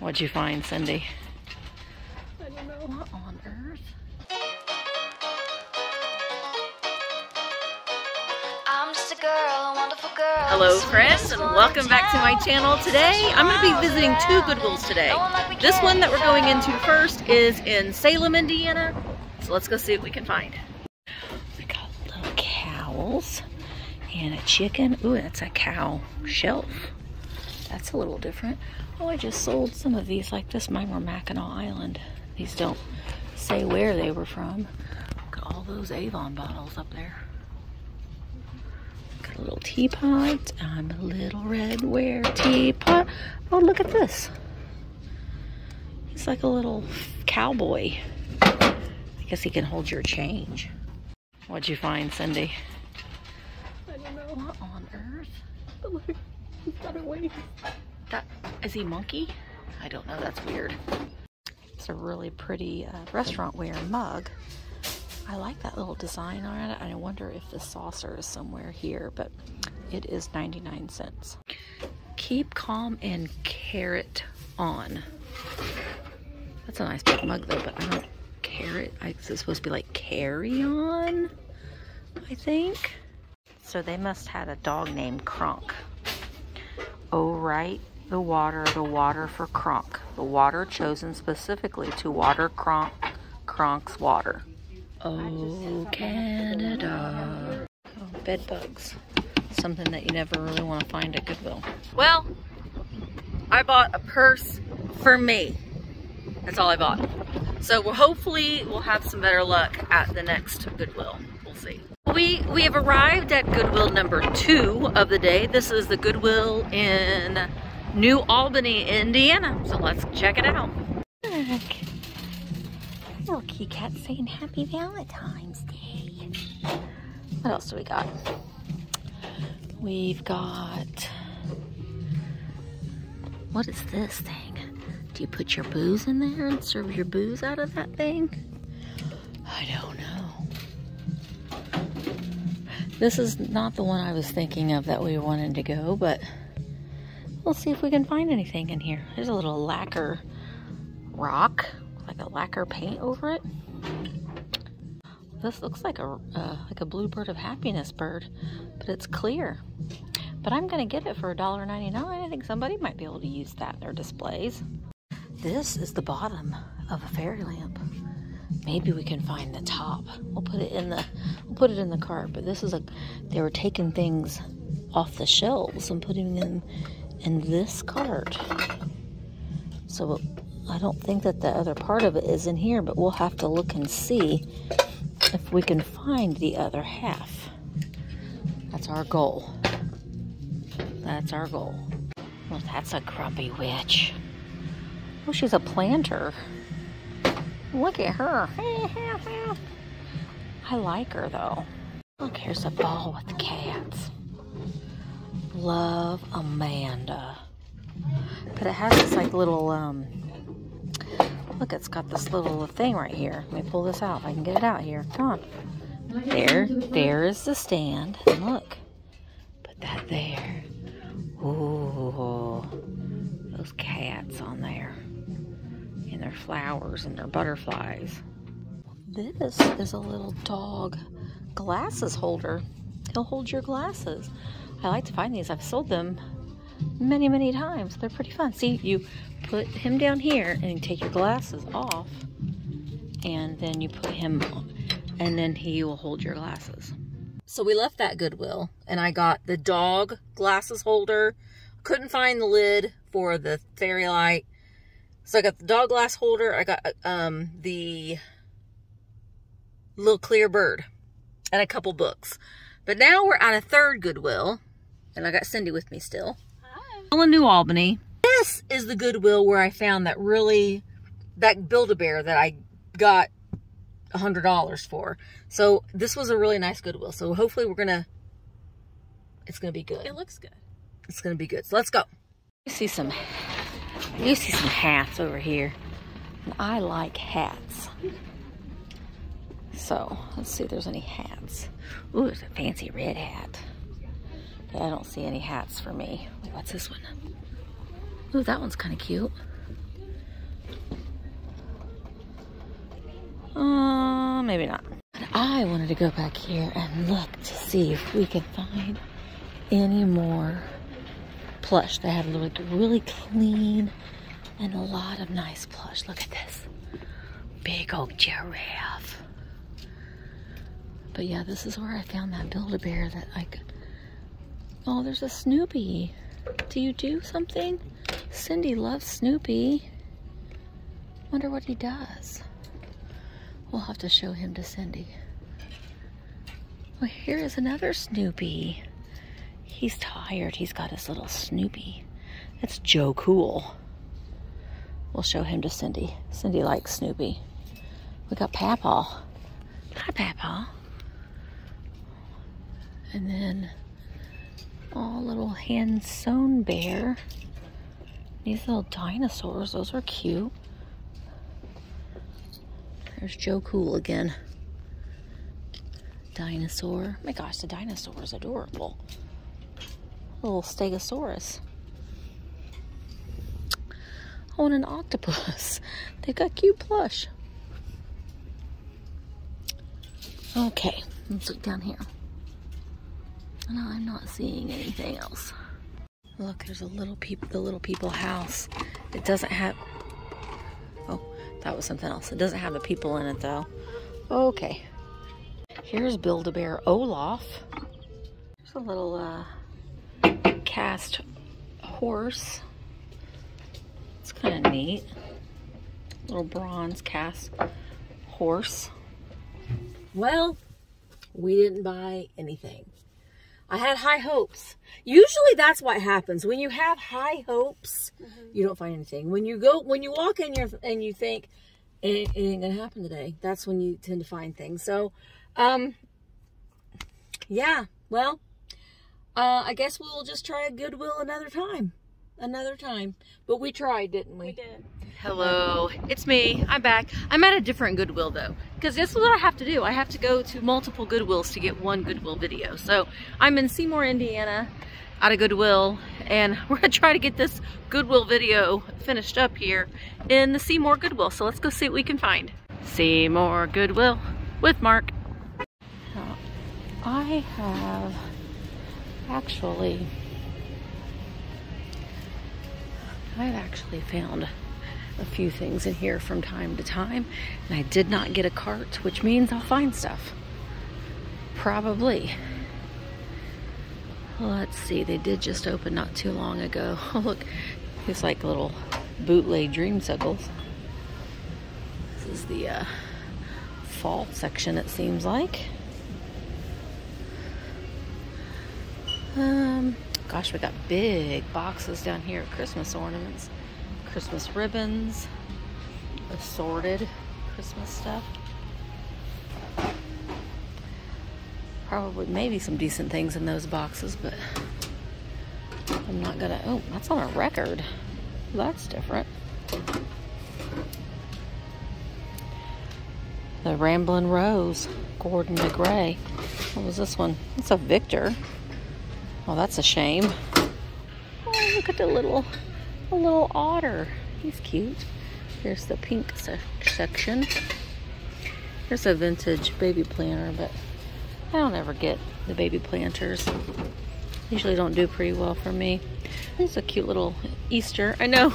What'd you find, Cindy? I don't know. What on earth? I'm just a girl, a wonderful girl. Hello friends, and welcome back to my channel. Today I'm going to be visiting two Goodwills today. This one that we're going into first is in Salem, Indiana. So let's go see what we can find. We got little cowls and a chicken. Ooh, that's a cow shelf. That's a little different. Oh, I just sold some of these like this. Mine were Mackinac Island. These don't say where they were from. Look at all those Avon bottles up there. Got a little teapot. I'm a little redware teapot. Oh, look at this. It's like a little cowboy. I guess he can hold your change. What'd you find, Cindy? I don't know. What on earth? But look, he's got a wing. That, is he monkey? I don't know, that's weird. It's a really pretty restaurant ware mug. I like that little design on it. I wonder if the saucer is somewhere here, but it is 99 cents. Keep calm and carrot on. That's a nice big mug though, but I don't care it. Is it supposed to be like carry on, I think? So they must have a dog named Kronk. Oh, right. The water for Kronk. The water chosen specifically to water Kronk, Kronk's water. Oh, Canada. Oh, bed bugs. Something that you never really want to find at Goodwill. Well, I bought a purse for me. That's all I bought. So hopefully we'll have some better luck at the next Goodwill. We'll see. We have arrived at Goodwill number 2 of the day. This is the Goodwill in New Albany, Indiana. So let's check it out. Look. Little kitty cat saying Happy Valentine's Day. What else do we got? We've got... What is this thing? Do you put your booze in there and serve your booze out of that thing? I don't know. This is not the one I was thinking of that we wanted to go, but... We'll see if we can find anything in here. There's a little lacquer rock, with like a lacquer paint over it. This looks like a bluebird of happiness bird, but it's clear. But I'm gonna get it for $1.99. I think somebody might be able to use that in their displays. This is the bottom of a fairy lamp. Maybe we can find the top. We'll put it in the cart. But this is a they were taking things off the shelves and putting them. And this card. So I don't think that the other part of it is in here, but we'll have to look and see if we can find the other half. That's our goal. That's our goal. Well, that's a grumpy witch. Oh, she's a planter. Look at her. I like her though. Look, here's a ball with the cats. Love Amanda, but it has this like little look, it's got this little thing right here. Let me pull this out if I can get it out here. Come on. There is the stand, and look, put that there. Ooh, those cats on there, and their flowers and their butterflies. This is a little dog glasses holder. He'll hold your glasses. I like to find these. I've sold them many, many times. They're pretty fun. See, you put him down here and you take your glasses off, and then you put him on, and then he will hold your glasses. So we left that Goodwill, and I got the dog glasses holder. Couldn't find the lid for the fairy light, so I got the dog glass holder. I got the little clear bird and a couple books. But now we're at a third Goodwill. And I got Cindy with me still. Hi. Still in New Albany. This is the Goodwill where I found that really, that Build-A-Bear that I got $100 for. So this was a really nice Goodwill. So hopefully we're gonna, it's gonna be good. It looks good. It's gonna be good. So let's go. You see some hats over here. And I like hats. So let's see if there's any hats. Ooh, there's a fancy red hat. I don't see any hats for me. What's this one? Ooh, that one's kind of cute. Maybe not. I wanted to go back here and look to see if we could find any more plush. They have looked really clean and a lot of nice plush. Look at this big old giraffe. But yeah, this is where I found that Build-A-Bear that I could... Oh, there's a Snoopy. Do you do something? Cindy loves Snoopy. Wonder what he does. We'll have to show him to Cindy. Well, here is another Snoopy. He's tired. He's got his little Snoopy. That's Joe Cool. We'll show him to Cindy. Cindy likes Snoopy. We got Papaw. Hi, Papaw. And then... oh, little hand-sewn bear. These little dinosaurs, those are cute. There's Joe Cool again. Dinosaur. Oh my gosh, the dinosaur is adorable. Little stegosaurus. Oh, and an octopus. They got cute plush. Okay, let's look down here. No, I'm not seeing anything else. Look, there's a little people, the Little People house. It doesn't have... oh, that was something else. It doesn't have the people in it, though. Okay. Here's Build-A-Bear Olaf. There's a little cast horse. It's kind of neat. Little bronze cast horse. Well, we didn't buy anything. I had high hopes. Usually that's what happens. When you have high hopes, you don't find anything. When you go, when you walk in your, and you think, it ain't going to happen today, that's when you tend to find things. So, yeah, well, I guess we'll just try a Goodwill another time. But we tried, didn't we? We did. Hello, it's me. I'm back. I'm at a different Goodwill though, because this is what I have to do. I have to go to multiple Goodwills to get one Goodwill video. So I'm in Seymour, Indiana, at a Goodwill, and we're gonna try to get this Goodwill video finished up here in the Seymour Goodwill. So let's go see what we can find. Seymour Goodwill with Mark. Now, I have actually. I've actually found a few things in here from time to time, and I did not get a cart, which means I'll find stuff. Probably. Let's see, they did just open not too long ago. Oh, look, it's like little bootleg dreamsuckles. This is the fall section, it seems like. Gosh, we got big boxes down here of Christmas ornaments, Christmas ribbons, assorted Christmas stuff. Probably, maybe some decent things in those boxes, but I'm not gonna, oh, that's on a record. That's different. The Ramblin' Rose, Gordon McRae. What was this one? It's a Victor. Well, that's a shame. Oh, look at the little otter. He's cute. Here's the pink section. Here's a vintage baby planter, but I don't ever get the baby planters. Usually don't do pretty well for me. There's a cute little Easter. I know,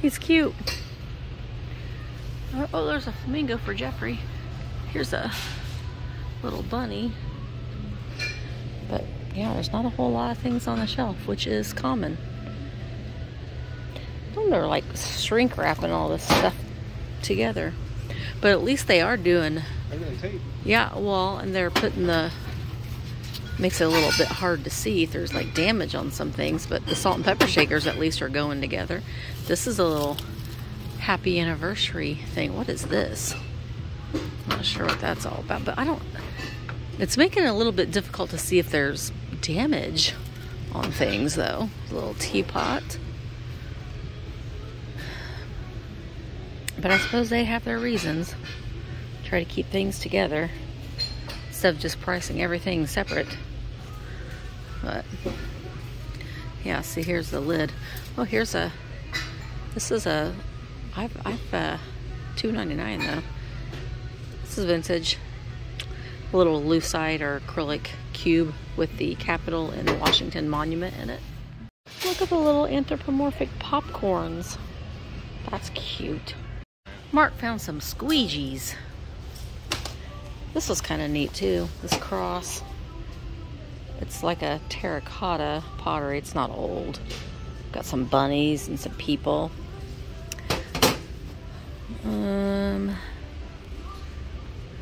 he's cute. Oh, there's a flamingo for Jeffrey. Here's a little bunny. But yeah, there's not a whole lot of things on the shelf, which is common. They're like shrink wrapping all this stuff together, but at least they are doing. Yeah, well, and they're putting the. Makes it a little bit hard to see if there's like damage on some things, but the salt and pepper shakers at least are going together. This is a little happy anniversary thing. What is this? I'm not sure what that's all about, but I don't. It's making it a little bit difficult to see if there's damage on things, though. A little teapot. But I suppose they have their reasons. Try to keep things together instead of just pricing everything separate. But, yeah, see, here's the lid. Oh, here's a, this is a, $2.99, though. This is vintage. A little lucite or acrylic cube with the Capitol and the Washington Monument in it. Look at the little anthropomorphic popcorns. That's cute. Mark found some squeegees. This was kind of neat too, this cross. It's like a terracotta pottery. It's not old. Got some bunnies and some people.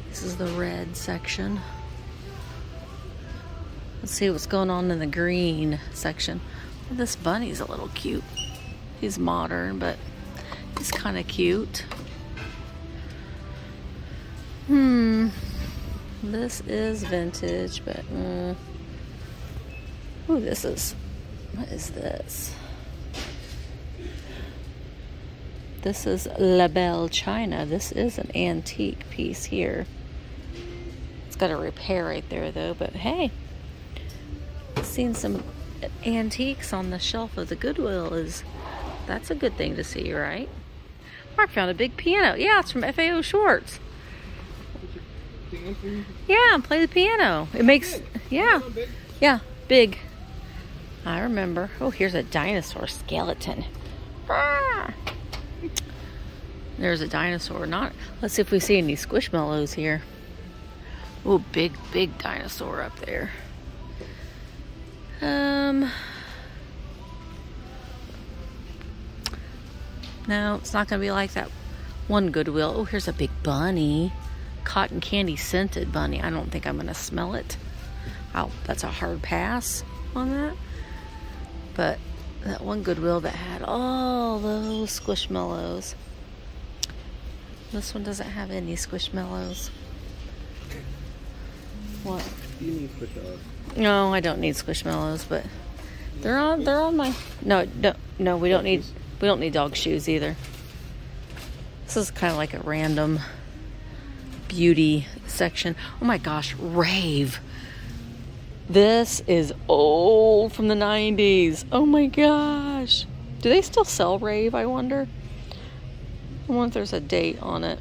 This is the red section. Let's see what's going on in the green section. This bunny's a little cute. He's modern, but he's kind of cute. This is vintage, but ooh, this is, what is this? This is La Belle China. This is an antique piece here. It's got a repair right there though, but hey, I've seen some antiques on the shelf of the Goodwill. That's a good thing to see, right? Mark found a big piano. Yeah, it's from FAO Shorts. Yeah, play the piano. It makes, yeah, yeah, big. I remember. Oh, here's a dinosaur skeleton. Ah! There's a dinosaur. Not. Let's see if we see any squishmallows here. Oh, big dinosaur up there. No, it's not going to be like that one Goodwill. Oh, here's a big bunny. Cotton candy scented bunny. I don't think I'm going to smell it. Oh, that's a hard pass on that. But that one Goodwill that had all those squishmallows. This one doesn't have any squishmallows. What? You need squishmallows. No, I don't need squishmallows, but they're on my. No, we don't need dog shoes either. This is kind of like a random beauty section. Oh my gosh, Rave. This is old, from the 90s. Oh my gosh. Do they still sell Rave, I wonder? I wonder if there's a date on it.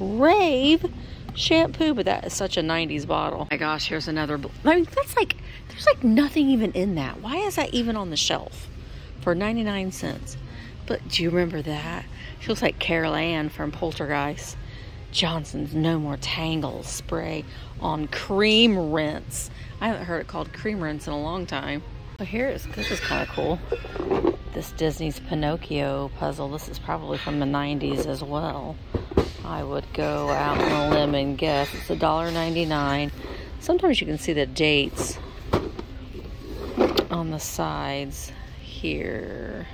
Rave shampoo, but that is such a 90s bottle. Oh my gosh, here's another. I mean, that's like, there's like nothing even in that. Why is that even on the shelf for 99 cents? But do you remember that? She looks like Carol Ann from Poltergeist. Johnson's No More Tangles spray on cream rinse. I haven't heard it called cream rinse in a long time. But here is, this is kind of cool. This Disney's Pinocchio puzzle. This is probably from the 90s as well. I would go out on a limb and guess. It's $1.99. Sometimes you can see the dates on the sides here.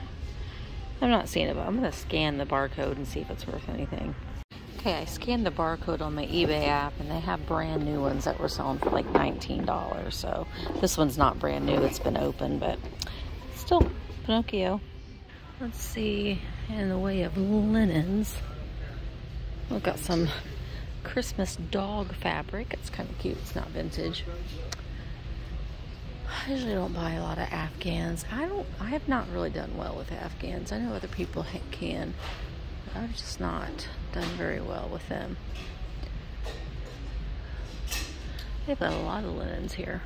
I'm not seeing it, but I'm going to scan the barcode and see if it's worth anything. Okay, I scanned the barcode on my eBay app, and they have brand new ones that were selling for like $19. So this one's not brand new. It's been open, but still... Pinocchio. Let's see, in the way of linens, we've got some Christmas dog fabric. It's kind of cute. It's not vintage. I usually don't buy a lot of Afghans. I have not really done well with Afghans. I know other people can. I've just not done very well with them. They've got a lot of linens here.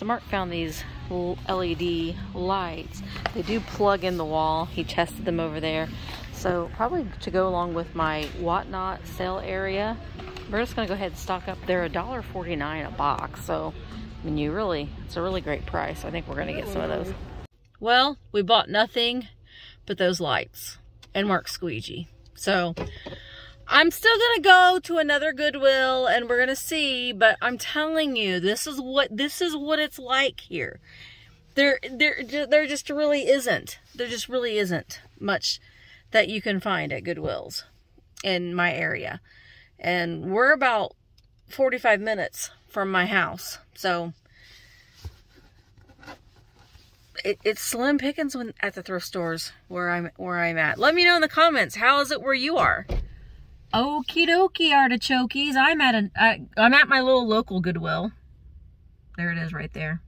So Mark found these LED lights. They do plug in the wall. He tested them over there. So probably to go along with my Whatnot sale area, we're just going to go ahead and stock up. They're $1.49 a box. So, I mean, it's a really great price. I think we're going to get some of those. Well, we bought nothing but those lights and Mark's squeegee. So... I'm still going to go to another Goodwill and we're going to see, but I'm telling you, this is what it's like here. There just really isn't. There just really isn't much that you can find at Goodwills in my area. And we're about 45 minutes from my house. So it's slim pickings at the thrift stores where I'm at. Let me know in the comments, how is it where you are? Okie dokie, artichokes. I'm at my little local Goodwill. There it is right there.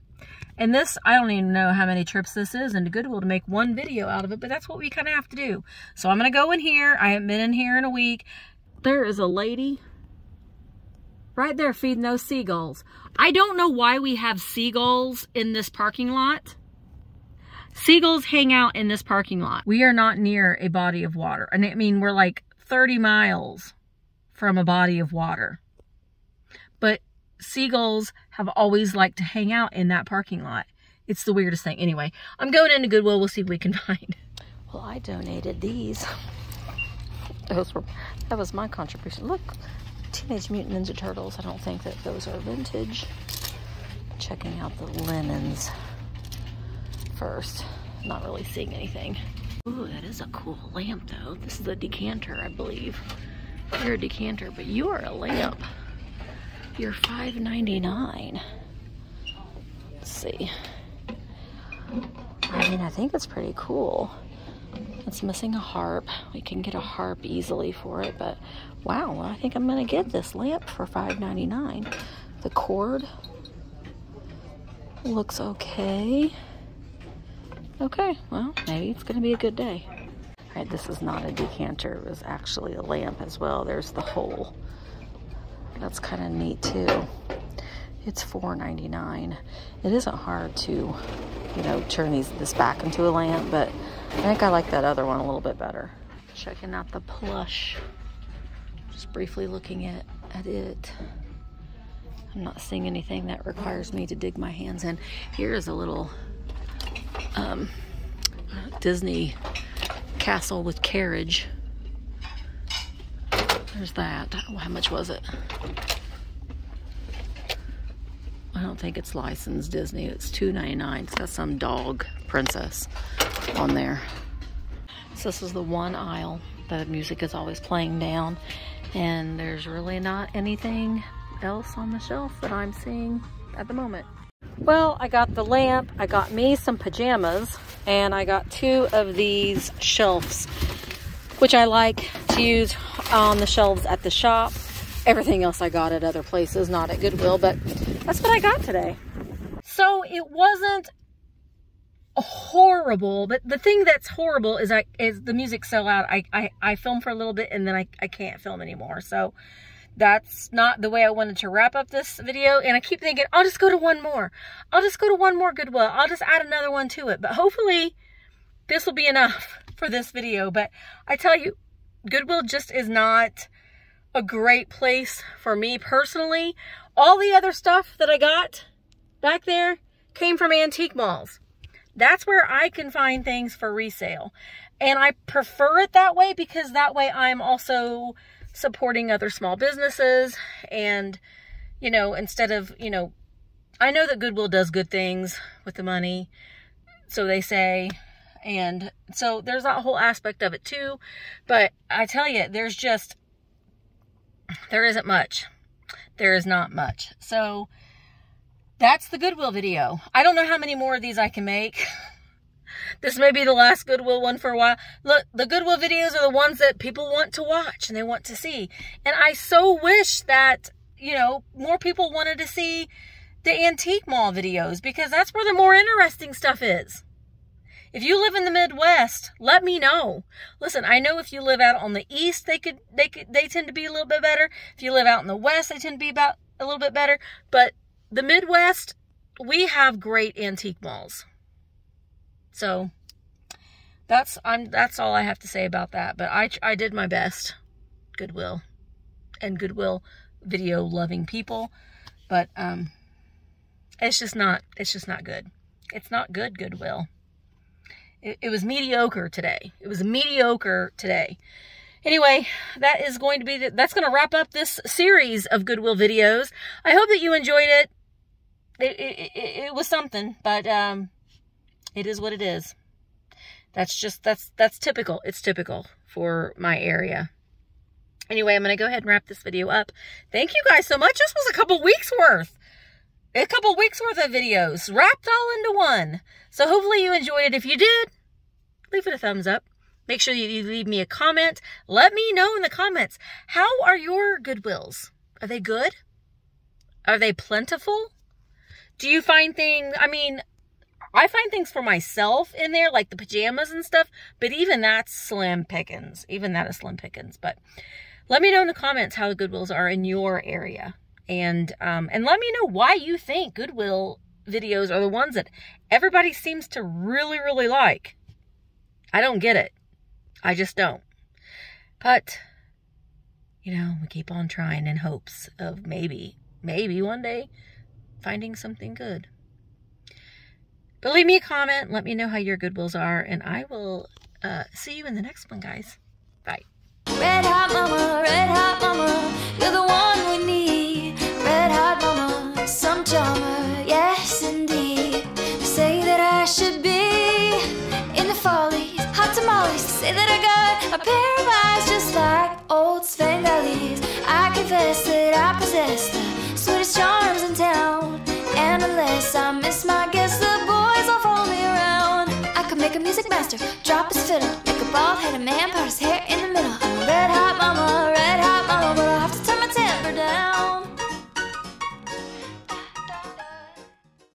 And this, I don't even know how many trips this is into Goodwill to make one video out of it, but that's what we kind of have to do. So I'm going to go in here. I haven't been in here in a week. There is a lady Right there feeding those seagulls. I don't know why we have seagulls in this parking lot. Seagulls hang out in this parking lot. We are not near a body of water. And I mean, we're like 30 miles from a body of water. But seagulls have always liked to hang out in that parking lot. It's the weirdest thing. Anyway, I'm going into Goodwill. We'll see what we can find. Well, I donated these. That was my contribution. Look, Teenage Mutant Ninja Turtles. I don't think that those are vintage. Checking out the linens first. Not really seeing anything. Ooh, that is a cool lamp though. This is a decanter, I believe. You're a decanter, but you are a lamp. You're $5.99. Let's see. I mean, I think it's pretty cool. It's missing a harp. We can get a harp easily for it, but wow, I think I'm gonna get this lamp for $5.99. The cord looks okay. Okay, well, maybe it's gonna be a good day. All right, this is not a decanter. It was actually a lamp as well. There's the hole. That's kind of neat too. It's $4.99. It isn't hard to, you know, turn this back into a lamp, but I think I like that other one a little bit better. Checking out the plush. Just briefly looking at it. I'm not seeing anything that requires me to dig my hands in. Here is a little Disney castle with carriage. There's that. Oh, how much was it? I don't think it's licensed Disney. It's $2.99. It's got some dog princess on there. So this is the one aisle that music is always playing down, and there's really not anything else on the shelf that I'm seeing at the moment. Well, I got the lamp, I got me some pajamas, and I got two of these shelves, which I like to use on the shelves at the shop. Everything else I got at other places, not at Goodwill, but that's what I got today. So it wasn't horrible, but the thing that's horrible is is the music's so loud. I film for a little bit and then I can't film anymore. So that's not the way I wanted to wrap up this video. And I keep thinking, I'll just go to one more. I'll just go to one more Goodwill. I'll just add another one to it. But hopefully this will be enough for this video. But I tell you, Goodwill just is not a great place for me personally. All the other stuff that I got back there came from antique malls. That's where I can find things for resale. And I prefer it that way because that way I'm also supporting other small businesses. And, you know, instead of, you know, I know that Goodwill does good things with the money, so they say. And so there's that whole aspect of it too. But I tell you, there isn't much. There is not much. So that's the Goodwill video. I don't know how many more of these I can make. This may be the last Goodwill one for a while. Look, the Goodwill videos are the ones that people want to watch and they want to see. And I so wish that, you know, more people wanted to see the antique mall videos, because that's where the more interesting stuff is. If you live in the Midwest, let me know. Listen, I know if you live out on the East, they tend to be a little bit better. If you live out in the West, they tend to be about a little bit better. But the Midwest, we have great antique malls. So that's all I have to say about that. But I did my best, Goodwill and Goodwill video loving people, but it's just not good. It's not good, Goodwill. It was mediocre today. It was mediocre today. Anyway, that is going to be that's going to wrap up this series of Goodwill videos. I hope that you enjoyed it. It was something, but it is what it is. That's typical. It's typical for my area. Anyway, I'm going to go ahead and wrap this video up. Thank you guys so much. This was a couple weeks worth of videos wrapped all into one. So hopefully you enjoyed it. If you did, leave it a thumbs up. Make sure you leave me a comment. Let me know in the comments, how are your Goodwills? Are they good? Are they plentiful? Do you find things? I mean, I find things for myself in there, like the pajamas and stuff, but even that's slim pickings. Even that is slim pickings. But let me know in the comments how the Goodwills are in your area. And let me know why you think Goodwill videos are the ones that everybody seems to really, really like. I don't get it. I just don't. But, you know, we keep on trying in hopes of maybe one day finding something good. But leave me a comment. Let me know how your Goodwills are. And I will see you in the next one, guys. Bye. Red hot mama, you're the one we need. Red hot mama, some charmer, yes indeed. They say that I should be in the follies, hot tamales. They say that I got a pair of eyes just like old Svengalis. I confess that I possess the sweetest charms in town, and unless I miss my guess, the boys will follow me around. I could make a music master, drop his fiddle, make a bald-headed man part his hair in the middle.